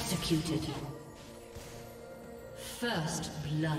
executed. First blood.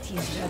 He's dead.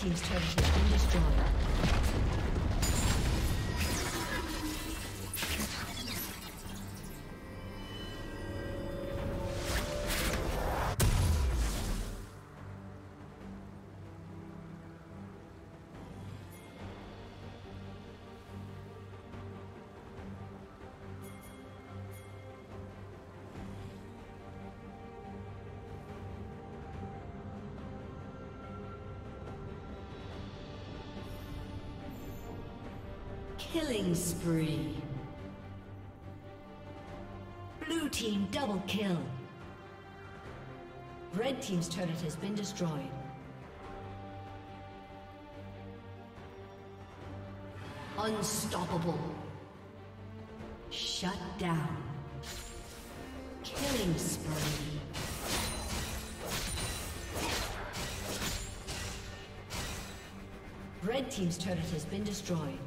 Team's turret has been destroyed. Killing spree. Blue team double kill. Red team's turret has been destroyed. Unstoppable. Shut down. Killing spree. Red team's turret has been destroyed.